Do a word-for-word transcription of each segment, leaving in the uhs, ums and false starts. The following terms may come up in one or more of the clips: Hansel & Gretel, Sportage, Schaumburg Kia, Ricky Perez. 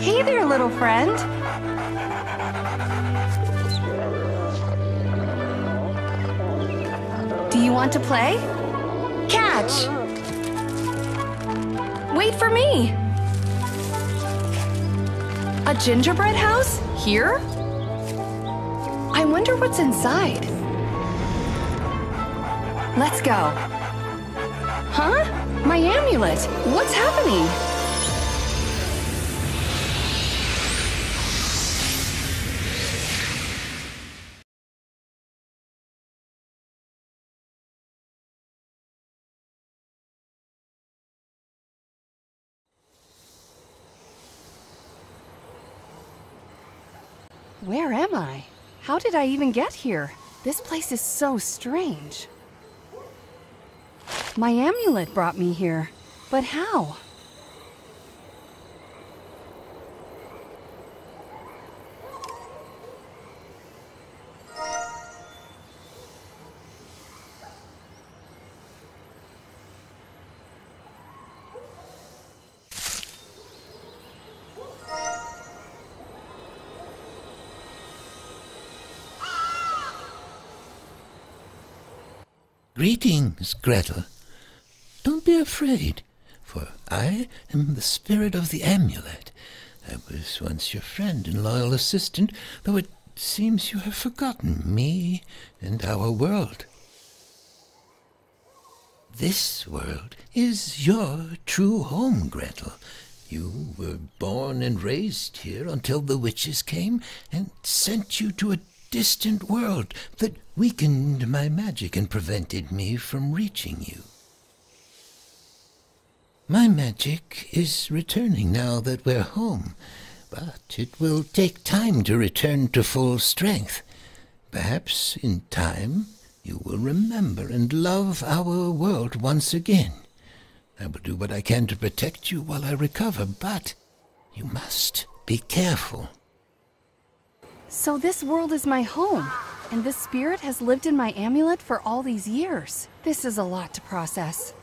Hey there, little friend. Do you want to play? Catch! Wait for me! A gingerbread house? Here? I wonder what's inside. Let's go. Huh? My amulet! What's happening? Where am I? How did I even get here? This place is so strange. My amulet brought me here, but how? Greetings, Gretel. Don't be afraid, for I am the spirit of the amulet. I was once your friend and loyal assistant, though it seems you have forgotten me and our world. This world is your true home, Gretel. You were born and raised here until the witches came and sent you to a distant world that weakened my magic and prevented me from reaching you. My magic is returning now that we're home, but it will take time to return to full strength. Perhaps in time you will remember and love our world once again. I will do what I can to protect you while I recover, but you must be careful. So this world is my home, and this spirit has lived in my amulet for all these years. This is a lot to process.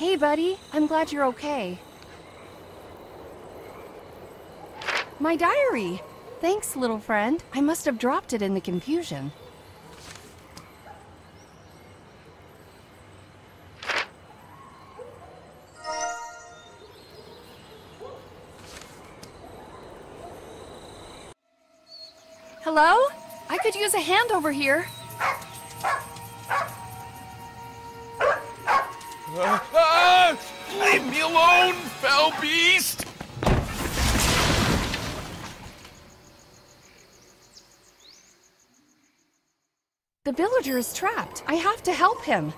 Hey, buddy. I'm glad you're okay. My diary! Thanks, little friend. I must have dropped it in the confusion. Hello? I could use a hand over here. Uh, ah! Leave me alone, foul beast! The villager is trapped. I have to help him.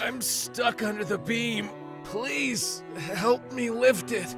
I'm stuck under the beam. Please, help me lift it.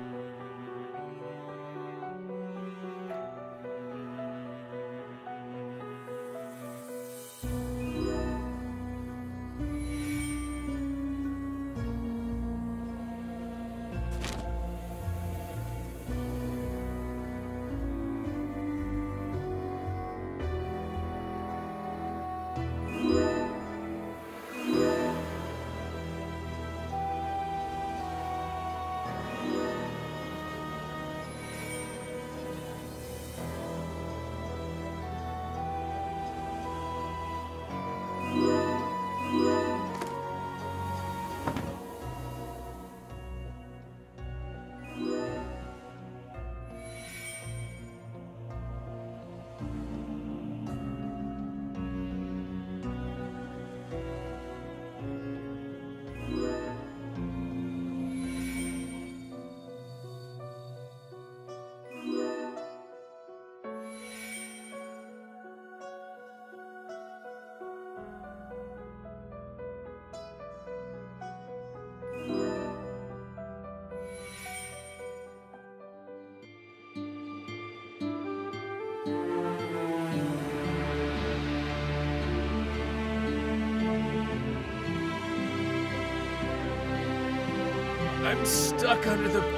I'm stuck under the...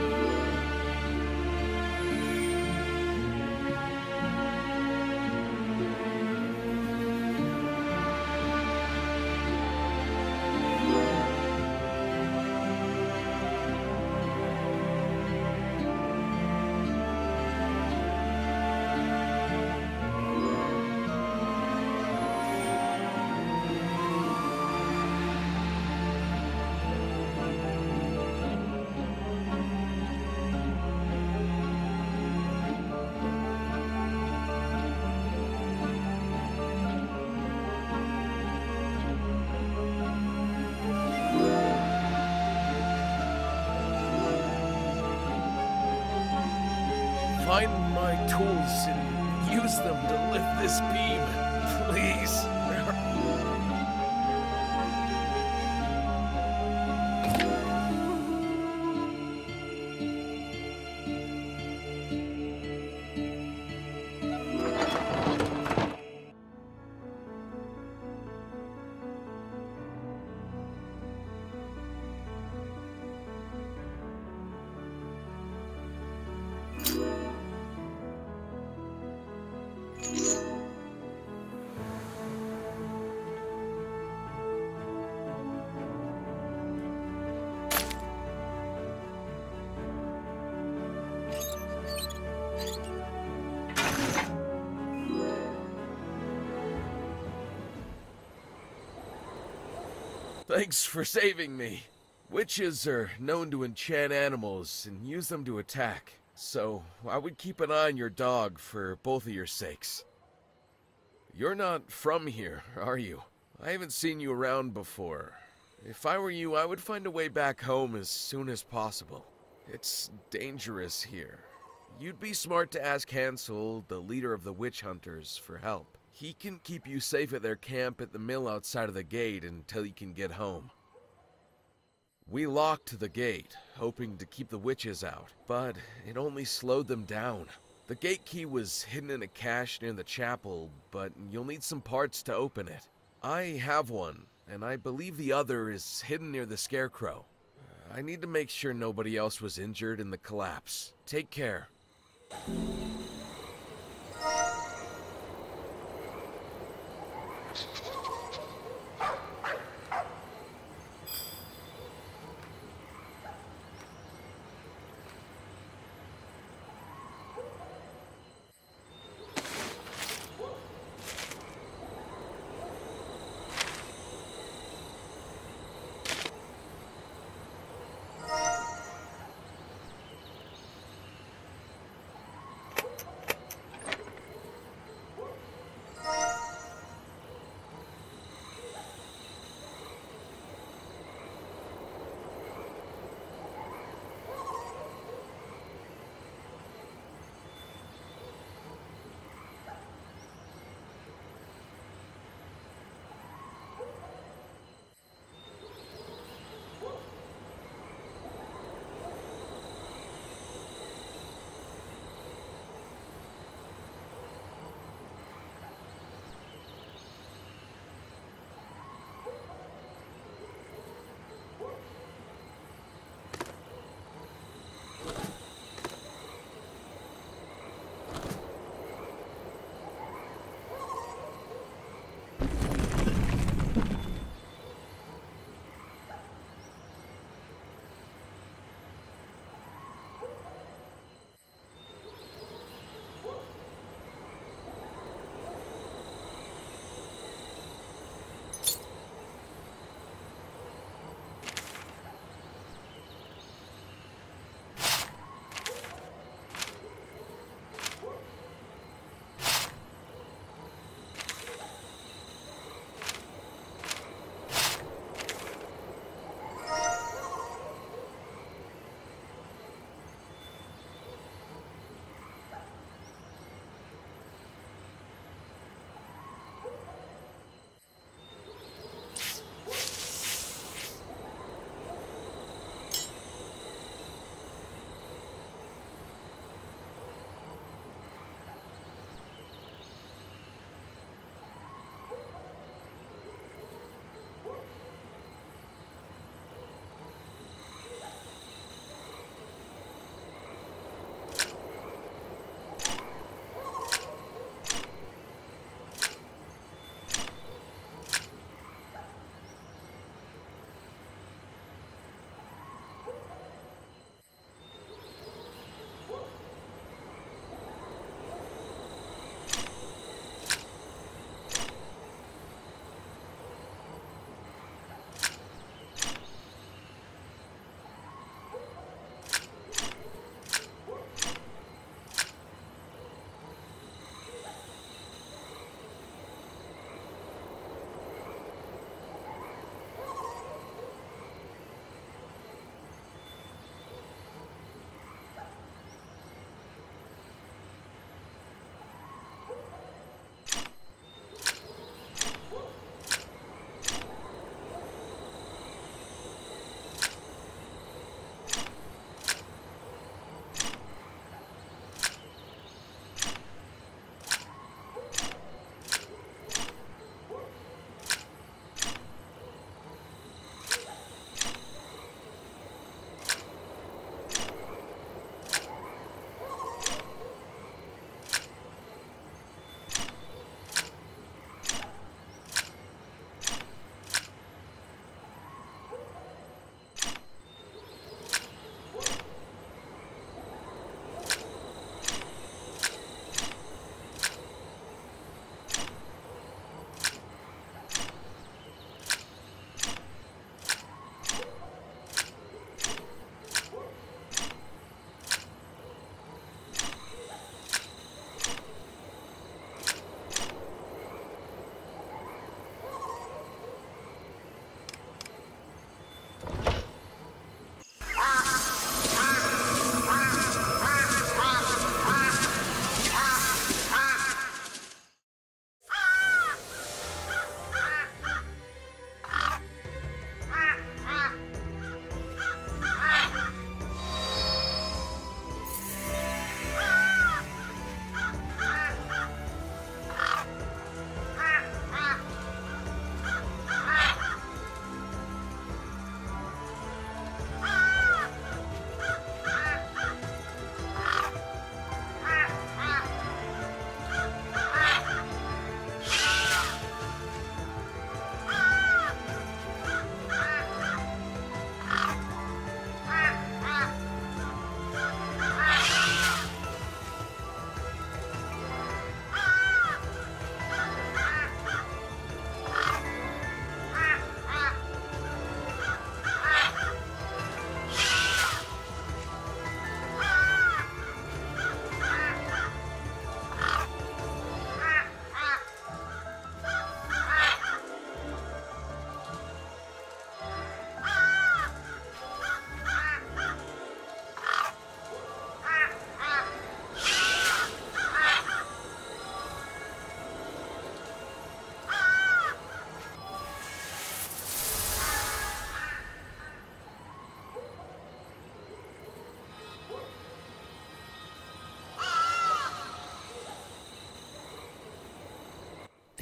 Find my tools and use them to lift this beam, please. Thanks for saving me. Witches are known to enchant animals and use them to attack, so I would keep an eye on your dog for both of your sakes. You're not from here, are you? I haven't seen you around before. If I were you, I would find a way back home as soon as possible. It's dangerous here. You'd be smart to ask Hansel, the leader of the witch hunters, for help. He can keep you safe at their camp at the mill outside of the gate until you can get home. We locked the gate, hoping to keep the witches out, but it only slowed them down. The gate key was hidden in a cache near the chapel, but you'll need some parts to open it. I have one, and I believe the other is hidden near the scarecrow. I need to make sure nobody else was injured in the collapse. Take care.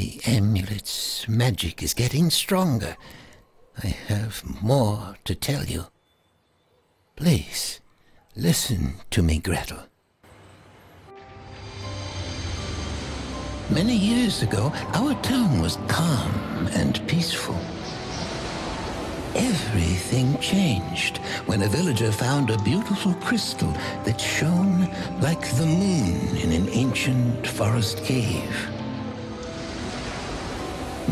The amulet's magic is getting stronger. I have more to tell you. Please, listen to me, Gretel. Many years ago, our town was calm and peaceful. Everything changed when a villager found a beautiful crystal that shone like the moon in an ancient forest cave.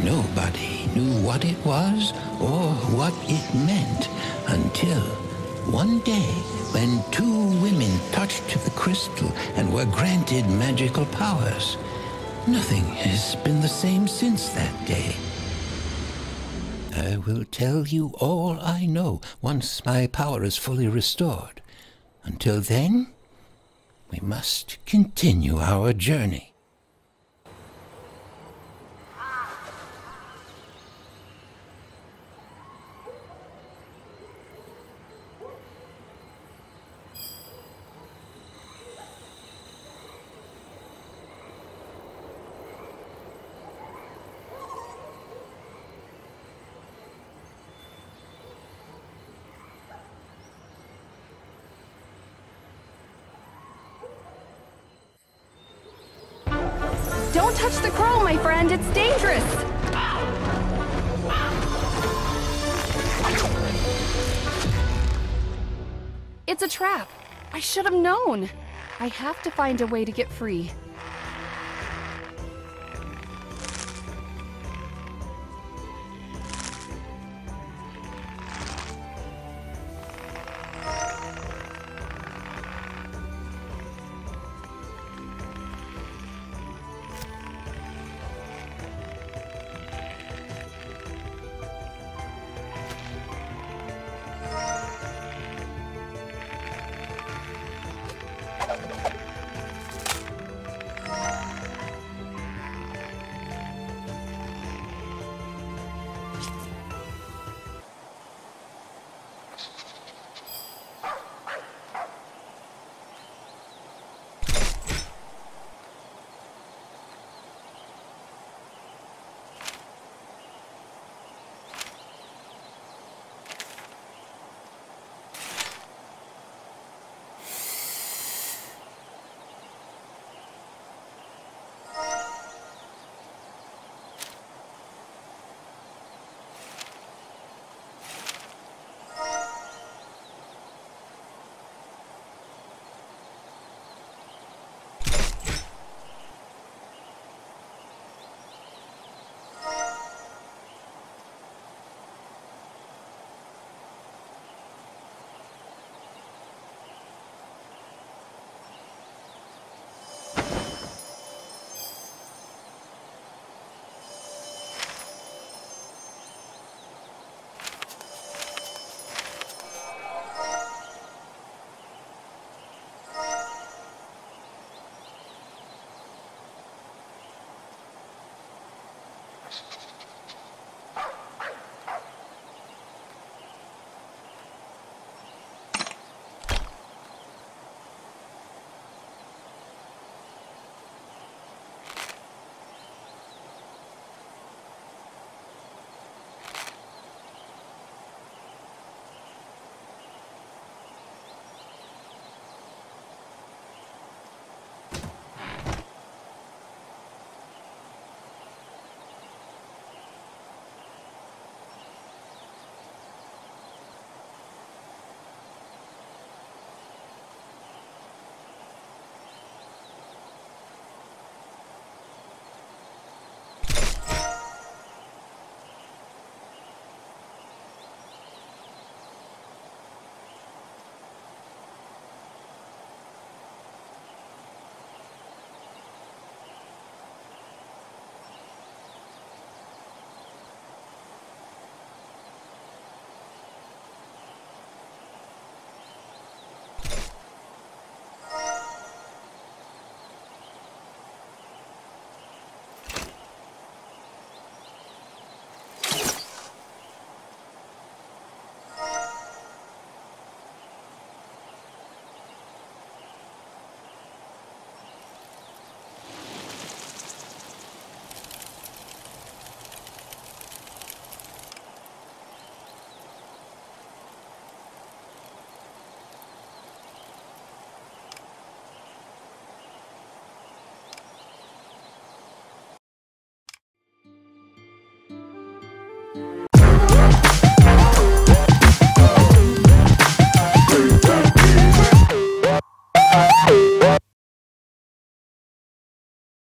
Nobody knew what it was or what it meant until one day when two women touched the crystal and were granted magical powers. Nothing has been the same since that day. I will tell you all I know once my power is fully restored. Until then, we must continue our journey. Don't touch the crow, my friend. It's dangerous. It's a trap. I should have known. I have to find a way to get free.